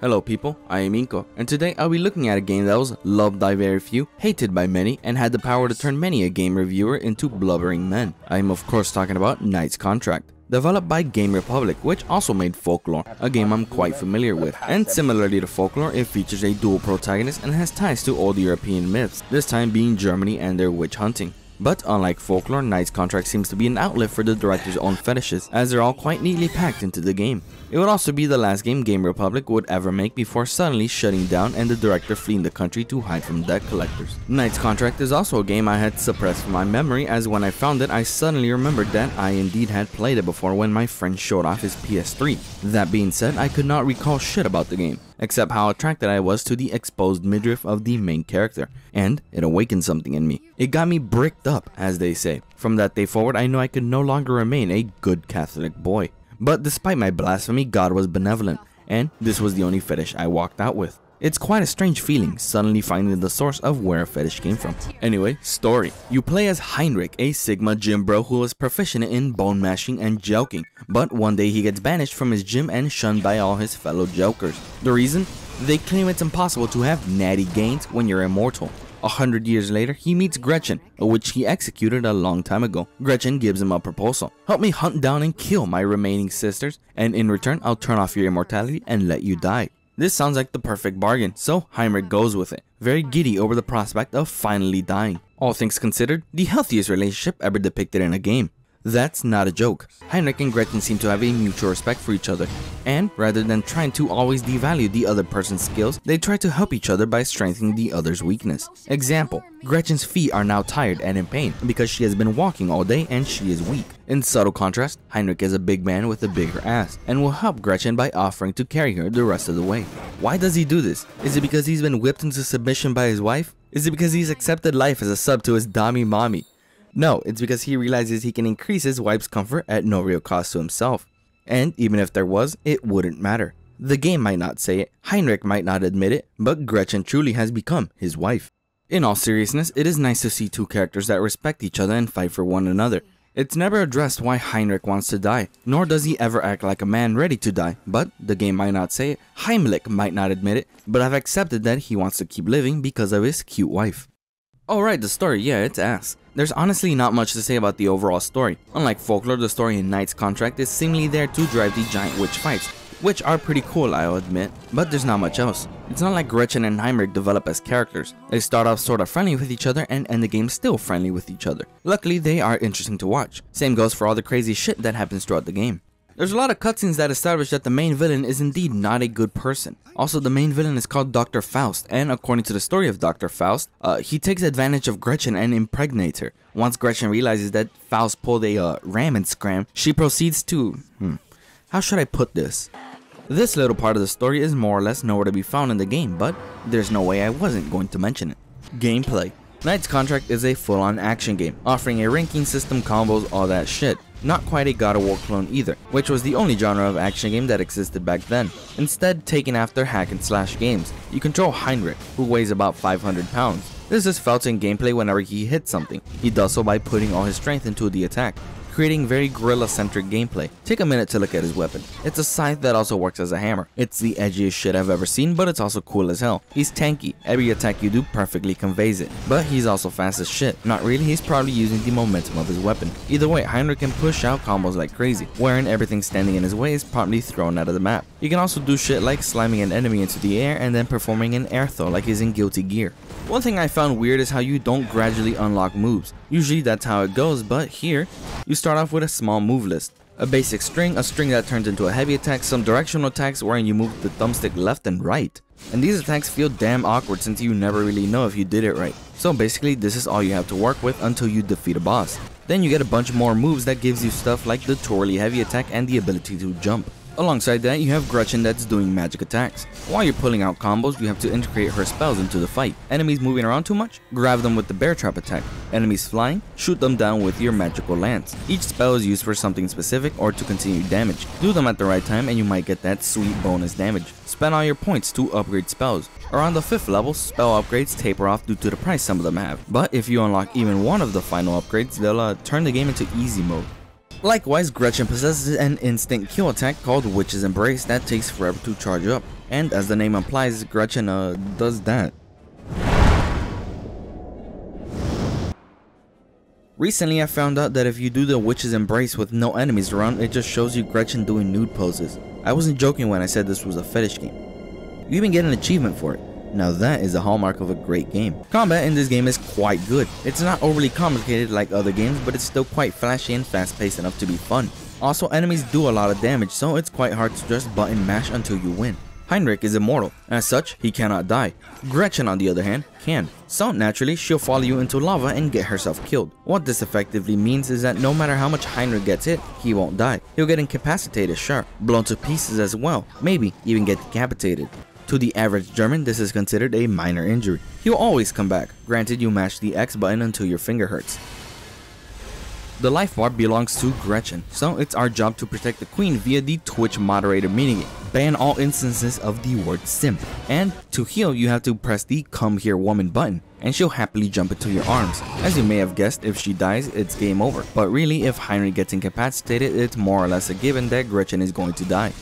Hello people, I am Inko, and today I'll be looking at a game that was loved by very few, hated by many, and had the power to turn many a game reviewer into blubbering men. I am of course talking about Knights Contract, developed by Game Republic, which also made Folklore, a game I'm quite familiar with. And similarly to Folklore, it features a dual protagonist and has ties to old European myths, this time being Germany and their witch hunting. But unlike Folklore, Knights Contract seems to be an outlet for the director's own fetishes, as they're all quite neatly packed into the game. It would also be the last game Game Republic would ever make before suddenly shutting down and the director fleeing the country to hide from debt collectors. Knights Contract is also a game I had suppressed from my memory, as when I found it I suddenly remembered that I indeed had played it before when my friend showed off his PS3. That being said, I could not recall shit about the game, except how attracted I was to the exposed midriff of the main character, and it awakened something in me. It got me bricked up, as they say. From that day forward, I knew I could no longer remain a good Catholic boy. But despite my blasphemy, God was benevolent, and this was the only fetish I walked out with. It's quite a strange feeling, suddenly finding the source of where a fetish came from. Anyway, story. You play as Heinrich, a Sigma gym bro who is proficient in bone mashing and joking, but one day he gets banished from his gym and shunned by all his fellow jokers. The reason? They claim it's impossible to have natty gains when you're immortal. 100 years later, he meets Gretchen, a witch he executed a long time ago. Gretchen gives him a proposal. Help me hunt down and kill my remaining sisters, and in return, I'll turn off your immortality and let you die. This sounds like the perfect bargain, so Heinrich goes with it, very giddy over the prospect of finally dying. All things considered, the healthiest relationship ever depicted in a game. That's not a joke. Heinrich and Gretchen seem to have a mutual respect for each other, and rather than trying to always devalue the other person's skills, they try to help each other by strengthening the other's weakness. Example: Gretchen's feet are now tired and in pain because she has been walking all day and she is weak. In subtle contrast, Heinrich is a big man with a bigger ass and will help Gretchen by offering to carry her the rest of the way. Why does he do this? Is it because he's been whipped into submission by his wife? Is it because he's accepted life as a sub to his dommy mommy? No, it's because he realizes he can increase his wife's comfort at no real cost to himself. And even if there was, it wouldn't matter. The game might not say it, Heinrich might not admit it, but Gretchen truly has become his wife. In all seriousness, it is nice to see two characters that respect each other and fight for one another. It's never addressed why Heinrich wants to die, nor does he ever act like a man ready to die, but the game might not say it, Heimlich might not admit it, but I've accepted that he wants to keep living because of his cute wife. Alright, the story, yeah, it's ass. There's honestly not much to say about the overall story. Unlike Folklore, the story in Knights Contract is seemingly there to drive the giant witch fights, which are pretty cool, I'll admit, but there's not much else. It's not like Gretchen and Heinrich develop as characters. They start off sort of friendly with each other and end the game still friendly with each other. Luckily, they are interesting to watch. Same goes for all the crazy shit that happens throughout the game. There's a lot of cutscenes that establish that the main villain is indeed not a good person. Also, the main villain is called Dr. Faust, and according to the story of Dr. Faust, he takes advantage of Gretchen and impregnates her. Once Gretchen realizes that Faust pulled a ram and scram, she proceeds to... how should I put this? This little part of the story is more or less nowhere to be found in the game, but there's no way I wasn't going to mention it. Gameplay. Knights Contract is a full-on action game, offering a ranking system, combos, all that shit. Not quite a God of War clone either, which was the only genre of action game that existed back then. Instead, taken after hack and slash games, you control Heinrich, who weighs about 500 pounds. This is felt in gameplay whenever he hits something. He does so by putting all his strength into the attack, creating very guerrilla-centric gameplay. Take a minute to look at his weapon. It's a scythe that also works as a hammer. It's the edgiest shit I've ever seen, but it's also cool as hell. He's tanky. Every attack you do perfectly conveys it. But he's also fast as shit. Not really, he's probably using the momentum of his weapon. Either way, Heinrich can push out combos like crazy, wherein everything standing in his way is promptly thrown out of the map. He can also do shit like slamming an enemy into the air and then performing an air throw like he's in Guilty Gear. One thing I found weird is how you don't gradually unlock moves. Usually that's how it goes, but here, you start off with a small move list. A basic string, a string that turns into a heavy attack, some directional attacks wherein you move the thumbstick left and right. And these attacks feel damn awkward since you never really know if you did it right. So basically this is all you have to work with until you defeat a boss. Then you get a bunch more moves that gives you stuff like the twirly heavy attack and the ability to jump. Alongside that, you have Gretchen that's doing magic attacks. While you're pulling out combos, you have to integrate her spells into the fight. Enemies moving around too much? Grab them with the bear trap attack. Enemies flying? Shoot them down with your magical lance. Each spell is used for something specific or to continue damage. Do them at the right time and you might get that sweet bonus damage. Spend all your points to upgrade spells. Around the 5th level, spell upgrades taper off due to the price some of them have. But if you unlock even one of the final upgrades, they'll turn the game into easy mode. Likewise, Gretchen possesses an instant kill attack called Witch's Embrace that takes forever to charge up, and as the name implies, Gretchen does that. Recently I found out that if you do the Witch's Embrace with no enemies around, it just shows you Gretchen doing nude poses. I wasn't joking when I said this was a fetish game. You even get an achievement for it. Now that is a hallmark of a great game. Combat in this game is quite good. It's not overly complicated like other games, but it's still quite flashy and fast paced enough to be fun. Also, enemies do a lot of damage, so it's quite hard to just button mash until you win. Heinrich is immortal, as such he cannot die. Gretchen on the other hand can, so naturally she'll follow you into lava and get herself killed. What this effectively means is that no matter how much Heinrich gets hit, he won't die. He'll get incapacitated, sure, blown to pieces as well, maybe even get decapitated. To the average German, this is considered a minor injury. He'll always come back, granted you mash the X button until your finger hurts. The life bar belongs to Gretchen, so it's our job to protect the queen via the Twitch moderator meaning it. Ban all instances of the word simp. And to heal, you have to press the come here woman button, and she'll happily jump into your arms. As you may have guessed, if she dies, it's game over. But really, if Heinrich gets incapacitated, it's more or less a given that Gretchen is going to die.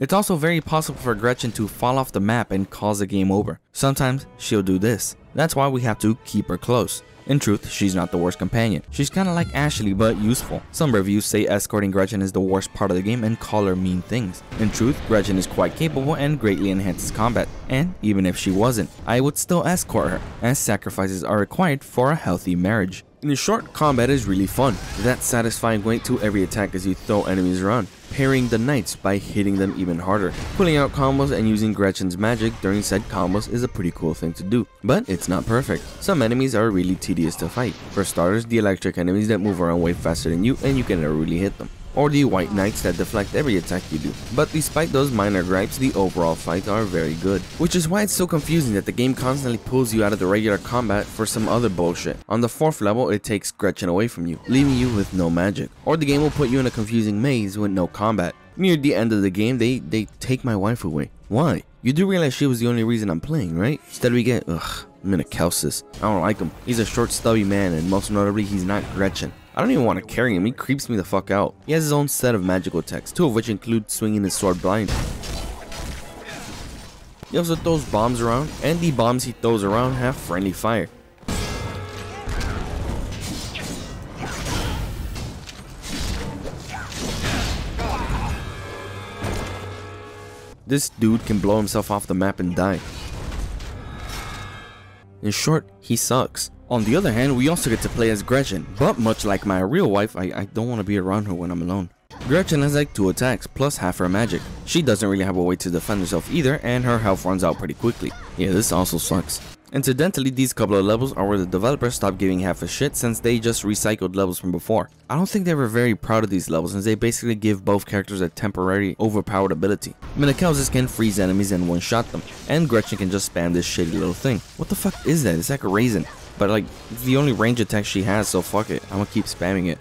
It's also very possible for Gretchen to fall off the map and cause a game over. Sometimes she'll do this. That's why we have to keep her close. In truth, she's not the worst companion. She's kinda like Ashley but useful. Some reviews say escorting Gretchen is the worst part of the game and call her mean things. In truth, Gretchen is quite capable and greatly enhances combat. And even if she wasn't, I would still escort her, as sacrifices are required for a healthy marriage. In short, combat is really fun. That satisfying weight to every attack as you throw enemies around, parrying the knights by hitting them even harder. Pulling out combos and using Gretchen's magic during said combos is a pretty cool thing to do, but it's not perfect. Some enemies are really tedious to fight. For starters, the electric enemies that move around way faster than you and you can never really hit them, or the white knights that deflect every attack you do. But despite those minor gripes, the overall fights are very good, which is why it's so confusing that the game constantly pulls you out of the regular combat for some other bullshit. On the fourth level, it takes Gretchen away from you, leaving you with no magic, or the game will put you in a confusing maze with no combat. Near the end of the game, they take my wife away. Why? You do realize she was the only reason I'm playing, right? Instead we get, Minakausis. I don't like him. He's a short stubby man, and most notably he's not Gretchen. I don't even want to carry him, he creeps me the fuck out. He has his own set of magical attacks, two of which include swinging his sword blind. He also throws bombs around, and the bombs he throws around have friendly fire. This dude can blow himself off the map and die. In short, he sucks. On the other hand, we also get to play as Gretchen, but much like my real wife, I don't want to be around her when I'm alone. Gretchen has like 2 attacks, plus half her magic. She doesn't really have a way to defend herself either, and her health runs out pretty quickly. Yeah, this also sucks. Incidentally, these couple of levels are where the developers stopped giving half a shit since they just recycled levels from before. I don't think they were very proud of these levels since they basically give both characters a temporary overpowered ability. Minakausis can freeze enemies and one-shot them, and Gretchen can just spam this shitty little thing. What the fuck is that? It's like a raisin. But like, it's the only range attack she has, so fuck it, I'm gonna keep spamming it.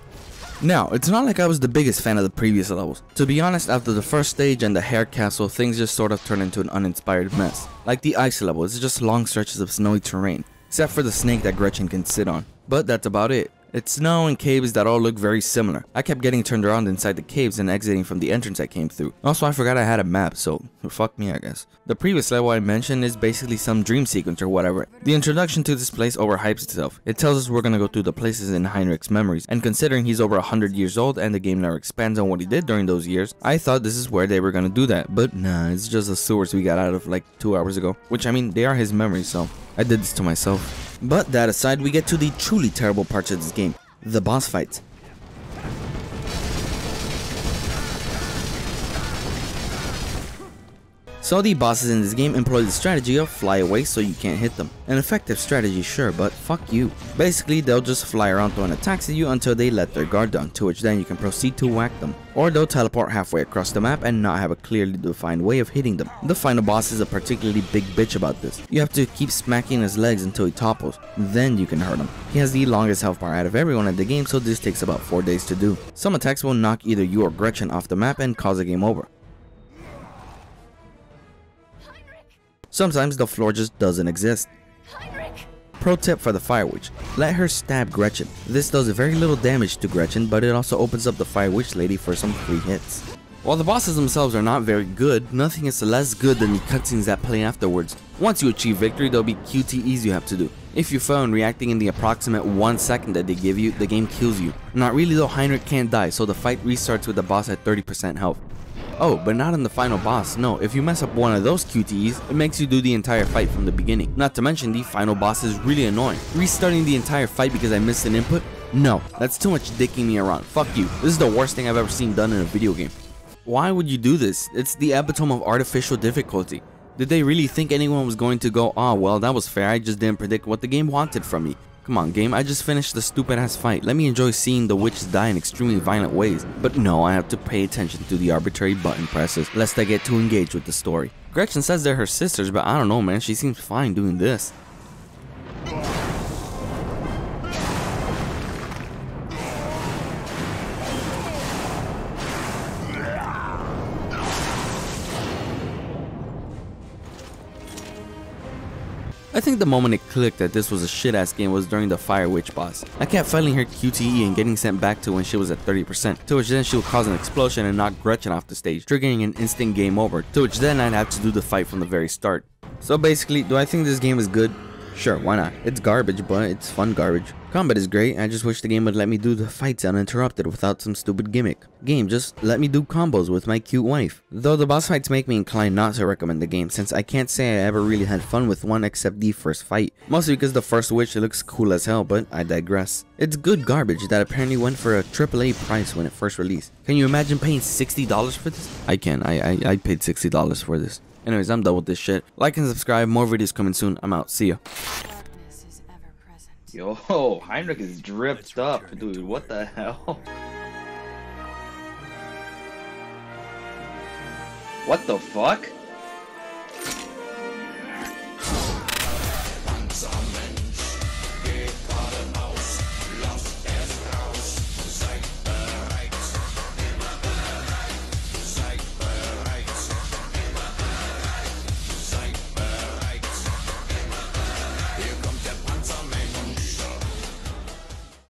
Now, it's not like I was the biggest fan of the previous levels. To be honest, after the first stage and the hair castle, things just sort of turn into an uninspired mess. Like the ice level, it's just long stretches of snowy terrain, except for the snake that Gretchen can sit on. But that's about it. It's snow and caves that all look very similar. I kept getting turned around inside the caves and exiting from the entrance I came through. Also, I forgot I had a map, so fuck me, I guess. The previous level I mentioned is basically some dream sequence or whatever. The introduction to this place overhypes itself. It tells us we're gonna go through the places in Heinrich's memories, and considering he's over 100 years old and the game never expands on what he did during those years, I thought this is where they were gonna do that, but nah, it's just the sewers we got out of like 2 hours ago. Which, I mean, they are his memories, so I did this to myself. But that aside, we get to the truly terrible parts of this game, the boss fights. So the bosses in this game employ the strategy of fly away so you can't hit them. An effective strategy, sure, but fuck you. Basically, they'll just fly around throwing attacks at you until they let their guard down, to which then you can proceed to whack them. Or they'll teleport halfway across the map and not have a clearly defined way of hitting them. The final boss is a particularly big bitch about this. You have to keep smacking his legs until he topples, then you can hurt him. He has the longest health bar out of everyone at the game, so this takes about 4 days to do. Some attacks will knock either you or Gretchen off the map and cause a game over. Sometimes the floor just doesn't exist. Heinrich. pro tip for the Fire Witch, let her stab Gretchen. This does very little damage to Gretchen, but it also opens up the Fire Witch lady for some free hits. While the bosses themselves are not very good, nothing is less good than the cutscenes that play afterwards. Once you achieve victory, there'll be QTEs you have to do. If you fail in reacting in the approximate 1 second that they give you, the game kills you. Not really though, Heinrich can't die, so the fight restarts with the boss at 30% health. Oh, but not on the final boss, no, if you mess up one of those QTEs, it makes you do the entire fight from the beginning. Not to mention the final boss is really annoying. Restarting the entire fight because I missed an input? No, that's too much dicking me around, fuck you, this is the worst thing I've ever seen done in a video game. Why would you do this? It's the epitome of artificial difficulty. Did they really think anyone was going to go, "Ah, well that was fair, I just didn't predict what the game wanted from me"? Come on game, I just finished the stupid ass fight. Let me enjoy seeing the witches die in extremely violent ways. But no, I have to pay attention to the arbitrary button presses, lest I get too engaged with the story. Gretchen says they're her sisters, but I don't know man, she seems fine doing this. I think the moment it clicked that this was a shit-ass game was during the Fire Witch boss. I kept failing her QTE and getting sent back to when she was at 30%, to which then she would cause an explosion and knock Gretchen off the stage, triggering an instant game over, to which then I'd have to do the fight from the very start. So basically, do I think this game is good? Sure, why not? It's garbage, but it's fun garbage. Combat is great, I just wish the game would let me do the fights uninterrupted without some stupid gimmick. Game, just let me do combos with my cute wife. Though the boss fights make me inclined not to recommend the game, since I can't say I ever really had fun with one except the first fight. Mostly because the first witch looks cool as hell, but I digress. It's good garbage that apparently went for a AAA price when it first released. Can you imagine paying $60 for this? I can, I paid $60 for this. Anyways, I'm done with this shit. Like and subscribe, more videos coming soon. I'm out, see ya. Yo, Heinrich is dripped up, dude, what the hell? What the fuck?